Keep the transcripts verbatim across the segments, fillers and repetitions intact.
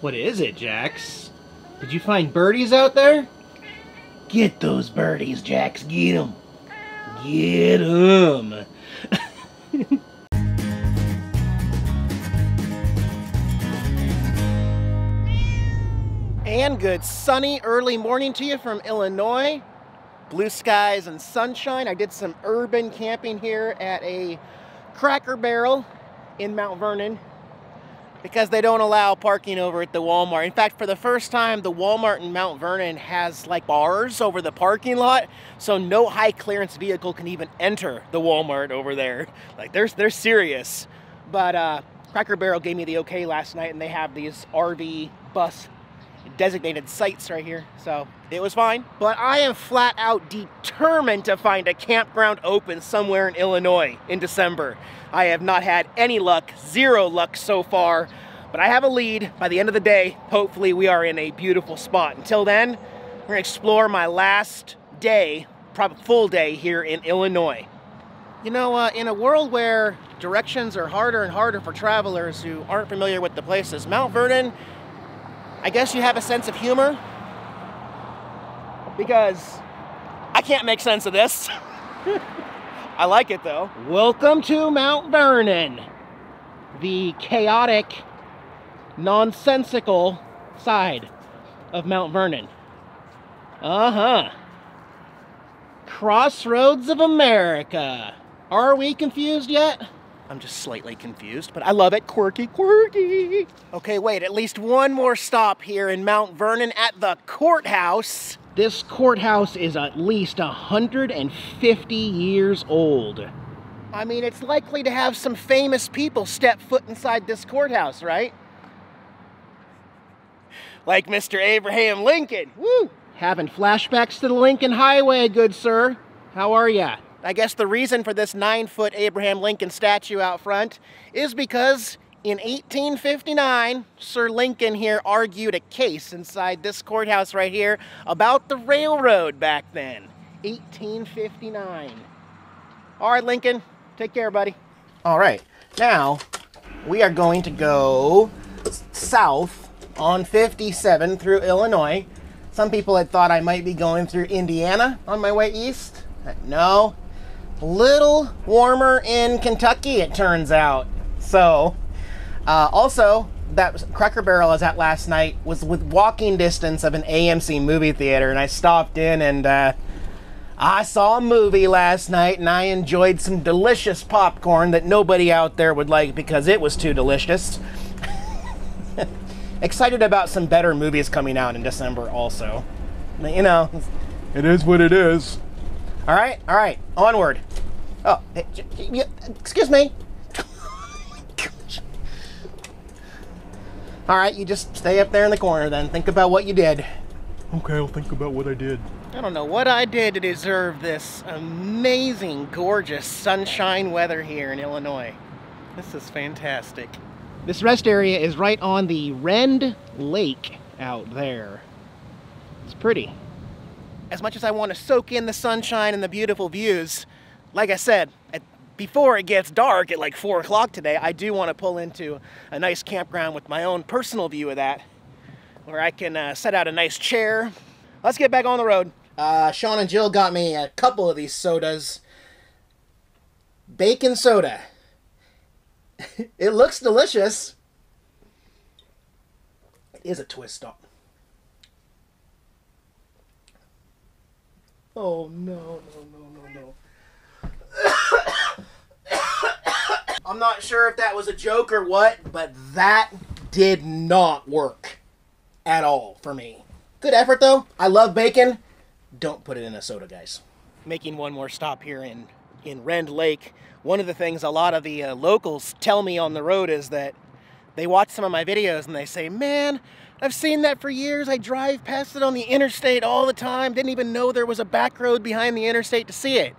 What is it, Jax? Did you find birdies out there? Get those birdies, Jax. Get them. Get them. And good sunny early morning to you from Illinois. Blue skies and sunshine. I did some urban camping here at a Cracker Barrel in Mount Vernon, because they don't allow parking over at the Walmart. In fact, for the first time, the Walmart in Mount Vernon has like bars over the parking lot, so no high clearance vehicle can even enter the Walmart over there. Like, they're, they're serious. But uh, Cracker Barrel gave me the okay last night, and they have these R V bus designated sites right here, so it was fine. But I am flat out determined to find a campground open somewhere in Illinois in December. I have not had any luck, zero luck so far, but I have a lead. By the end of the day, hopefully we are in a beautiful spot. Until then, we're gonna explore my last day, probably full day here in Illinois. You know, uh, in a world where directions are harder and harder for travelers who aren't familiar with the places, Mount Vernon, I guess you have a sense of humor, because I can't make sense of this. I like it though. Welcome to Mount Vernon, the chaotic, nonsensical side of Mount Vernon. Uh-huh. Crossroads of America. Are we confused yet? I'm just slightly confused, but I love it. Quirky, quirky. Okay, wait, at least one more stop here in Mount Vernon at the courthouse. This courthouse is at least one hundred fifty years old. I mean, it's likely to have some famous people step foot inside this courthouse, right? Like Mister Abraham Lincoln. Woo! Having flashbacks to the Lincoln Highway, good sir. How are ya? I guess the reason for this nine-foot Abraham Lincoln statue out front is because in eighteen fifty-nine, Sir Lincoln here argued a case inside this courthouse right here about the railroad back then. eighteen fifty-nine. All right, Lincoln, take care, buddy. All right, now we are going to go south on fifty-seven through Illinois. Some people had thought I might be going through Indiana on my way east. No. Little warmer in Kentucky, it turns out. So uh, also, that Cracker Barrel I was at last night was with walking distance of an A M C movie theater, and I stopped in and uh, I saw a movie last night, and I enjoyed some delicious popcorn that nobody out there would like because it was too delicious. Excited about some better movies coming out in December also. You know, it is what it is. All right, all right, onward. Oh, excuse me. All right, you just stay up there in the corner then. Think about what you did. Okay, I'll think about what I did. I don't know what I did to deserve this amazing, gorgeous sunshine weather here in Illinois. This is fantastic. This rest area is right on the Rend Lake out there. It's pretty. As much as I want to soak in the sunshine and the beautiful views, like I said, at, before it gets dark at like four o'clock today, I do want to pull into a nice campground with my own personal view of that, where I can uh, set out a nice chair. Let's get back on the road. Uh, Sean and Jill got me a couple of these sodas. Bacon soda. It looks delicious. It is a twist on. Oh, no, no, no, no, no. I'm not sure if that was a joke or what, but that did not work at all for me. Good effort, though. I love bacon. Don't put it in a soda, guys. Making one more stop here in, in Rend Lake, one of the things a lot of the uh, locals tell me on the road is that they watch some of my videos and they say, man, I've seen that for years. I drive past it on the interstate all the time. Didn't even know there was a back road behind the interstate to see it.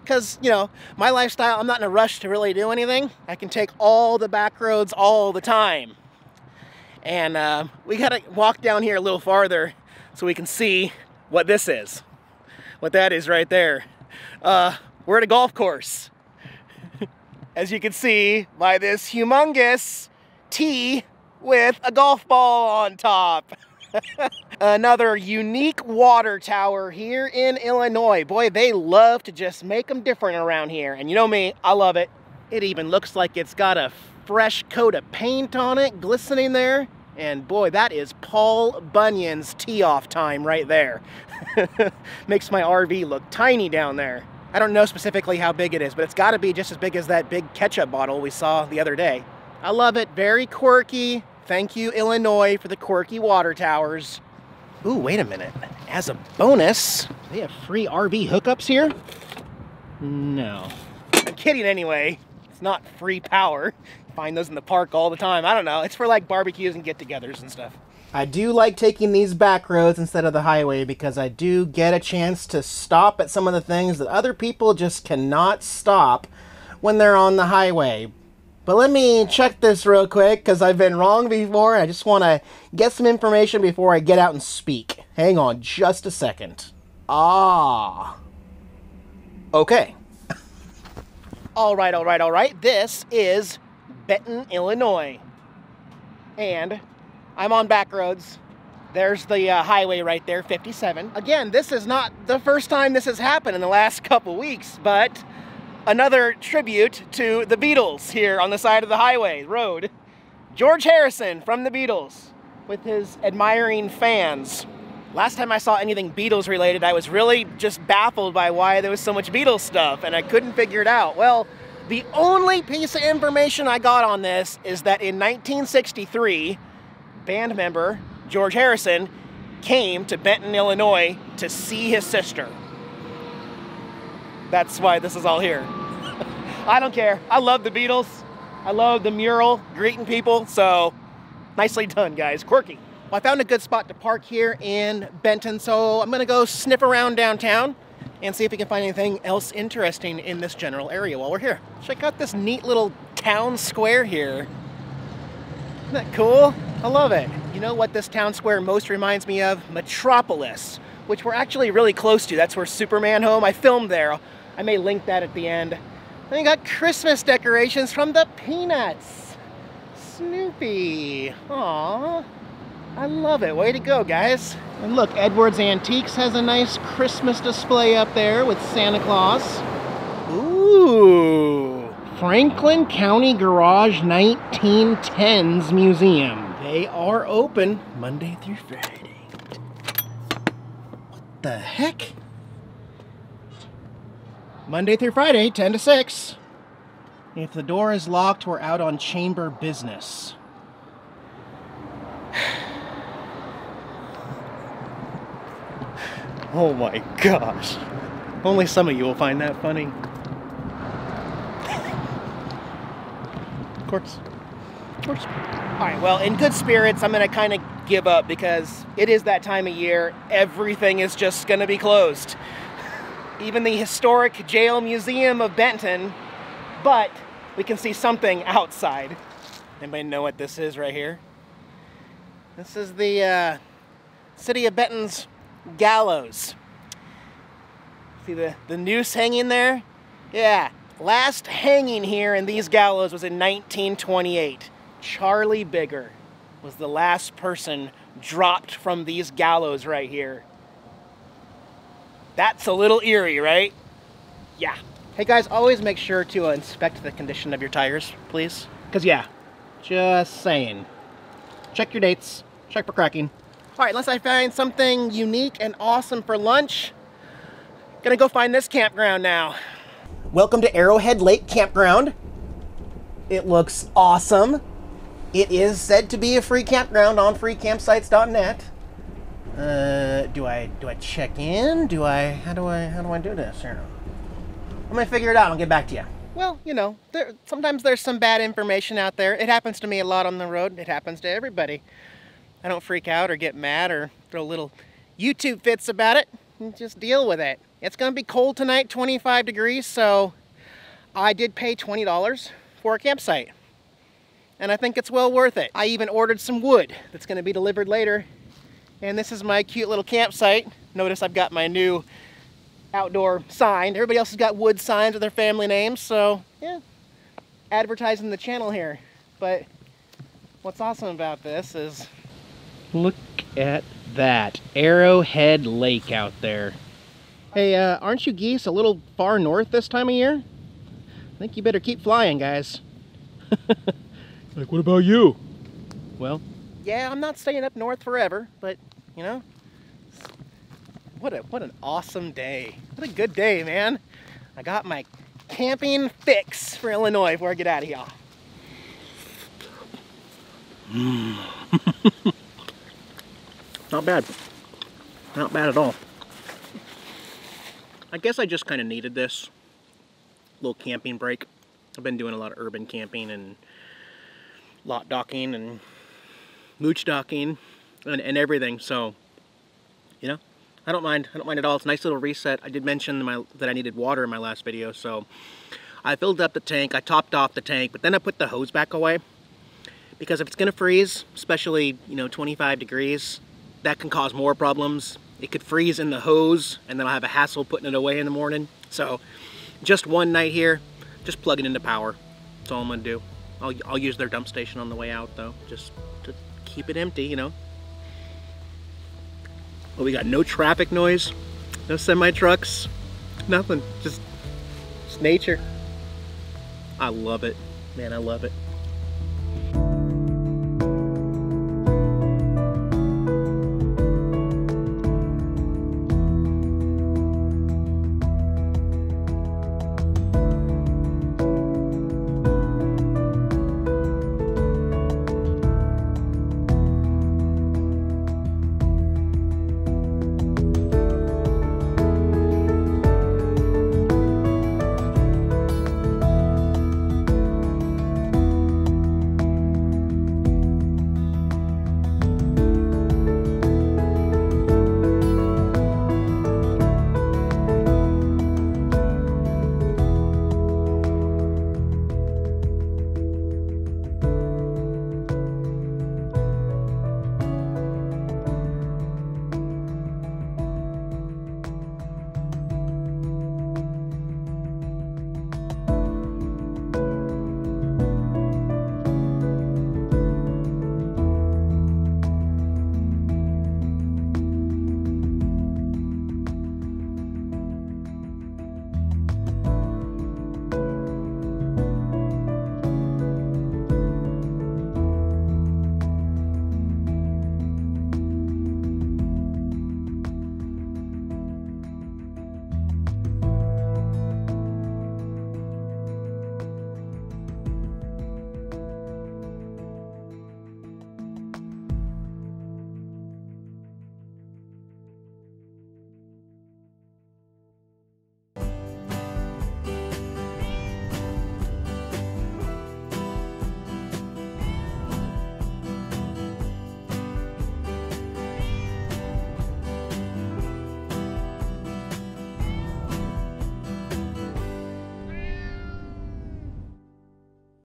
Because, you know, my lifestyle, I'm not in a rush to really do anything. I can take all the back roads all the time. And uh, we got to walk down here a little farther so we can see what this is. What that is right there. Uh, we're at a golf course. As you can see by this humongous T with a golf ball on top. Another unique water tower here in Illinois. Boy, they love to just make them different around here. And you know me, I love it. It even looks like it's got a fresh coat of paint on it, glistening there. And boy, that is Paul Bunyan's tee-off time right there. Makes my R V look tiny down there. I don't know specifically how big it is, but it's gotta be just as big as that big ketchup bottle we saw the other day. I love it, very quirky. Thank you, Illinois, for the quirky water towers. Ooh, wait a minute. As a bonus, they have free R V hookups here? No. I'm kidding anyway. It's not free power. Find those in the park all the time. I don't know. It's for like barbecues and get-togethers and stuff. I do like taking these back roads instead of the highway because I do get a chance to stop at some of the things that other people just cannot stop when they're on the highway. But let me check this real quick because I've been wrong before. I just want to get some information before I get out and speak. Hang on just a second. Ah. Okay. All right, all right, all right. This is Benton, Illinois. And I'm on back roads. There's the uh, highway right there, fifty-seven. Again, this is not the first time this has happened in the last couple weeks, but another tribute to the Beatles here on the side of the highway road. George Harrison from the Beatles with his admiring fans. Last time I saw anything Beatles related, I was really just baffled by why there was so much Beatles stuff and I couldn't figure it out. Well, the only piece of information I got on this is that in nineteen sixty-three, band member George Harrison came to Benton, Illinois to see his sister. That's why this is all here. I don't care. I love the Beatles. I love the mural greeting people. So nicely done, guys. Quirky. Well, I found a good spot to park here in Benton. So I'm gonna go sniff around downtown and see if we can find anything else interesting in this general area while we're here. Check out this neat little town square here. Isn't that cool? I love it. You know what this town square most reminds me of? Metropolis, which we're actually really close to. That's where Superman home, I filmed there. I may link that at the end. Then you got Christmas decorations from the Peanuts. Snoopy, aw. I love it, way to go, guys. And look, Edwards Antiques has a nice Christmas display up there with Santa Claus. Ooh, Franklin County Garage nineteen tens Museum. They are open Monday through Friday. What the heck? Monday through Friday, ten to six. If the door is locked, we're out on chamber business. Oh my gosh. Only some of you will find that funny. Of course. Of course. Alright, well, in good spirits, I'm going to kind of give up because it is that time of year. Everything is just going to be closed. Even the historic jail museum of Benton. But we can see something outside. Anybody know what this is right here? This is the uh, city of Benton's gallows. See the, the noose hanging there? Yeah, last hanging here in these gallows was in nineteen twenty-eight. Charlie Bigger was the last person dropped from these gallows right here. That's a little eerie, right? Yeah. Hey guys, always make sure to inspect the condition of your tires, please. Because yeah, just saying. Check your dates, check for cracking. All right, unless I find something unique and awesome for lunch, gonna go find this campground now. Welcome to Arrowhead Lake Campground. It looks awesome. It is said to be a free campground on free campsites dot net. Uh, do I do I check in? Do I how do I how do I do this here? I'm gonna figure it out. I'll get back to you. Well, you know, there, sometimes there's some bad information out there. It happens to me a lot on the road. It happens to everybody. I don't freak out or get mad or throw little YouTube fits about it. Just deal with it. It's going to be cold tonight, twenty-five degrees, so I did pay twenty dollars for a campsite. And I think it's well worth it. I even ordered some wood that's going to be delivered later. And this is my cute little campsite. Notice I've got my new outdoor sign. Everybody else has got wood signs with their family names, so yeah. Advertising the channel here, but What's awesome about this is, look at that. Arrowhead Lake out there. Hey, uh, aren't you geese a little far north this time of year? I think you better keep flying, guys. Like, what about you? Well, yeah, I'm not staying up north forever, but, you know, what a what an awesome day. What a good day, man. I got my camping fix for Illinois before I get out of here. Mm. Not bad. Not bad at all. I guess I just kind of needed this little camping break. I've been doing a lot of urban camping and lot docking and mooch docking and, and everything, so, you know, I don't mind. I don't mind at all. It's a nice little reset. I did mention my, that I needed water in my last video, so I filled up the tank. I topped off the tank, but then I put the hose back away because if it's going to freeze, especially, you know, twenty-five degrees, that can cause more problems. It could freeze in the hose, and then I'll have a hassle putting it away in the morning. So just one night here, just plug it into power. That's all I'm going to do. I'll, I'll use their dump station on the way out, though, just to keep it empty, you know. Well, we got no traffic noise, no semi-trucks, nothing. Just, just nature. I love it. Man, I love it.